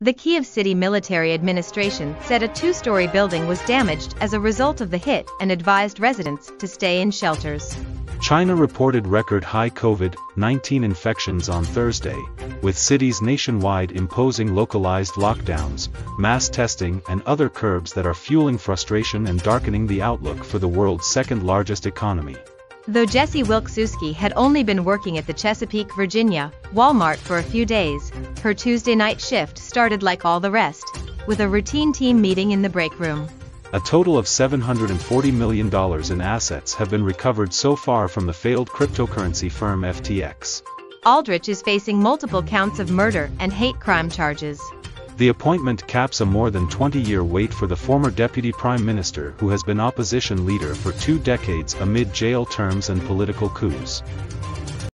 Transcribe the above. The Kyiv City Military Administration said a two-story building was damaged as a result of the hit and advised residents to stay in shelters. China reported record-high COVID-19 infections on Thursday, with cities nationwide imposing localized lockdowns, mass testing and other curbs that are fueling frustration and darkening the outlook for the world's second-largest economy. Though Jessie Wilksuski had only been working at the Chesapeake, Virginia, Walmart for a few days, her Tuesday night shift started like all the rest, with a routine team meeting in the break room. A total of $740 million in assets have been recovered so far from the failed cryptocurrency firm FTX. Aldrich is facing multiple counts of murder and hate crime charges. The appointment caps a more than 20-year wait for the former deputy prime minister who has been opposition leader for 2 decades amid jail terms and political coups.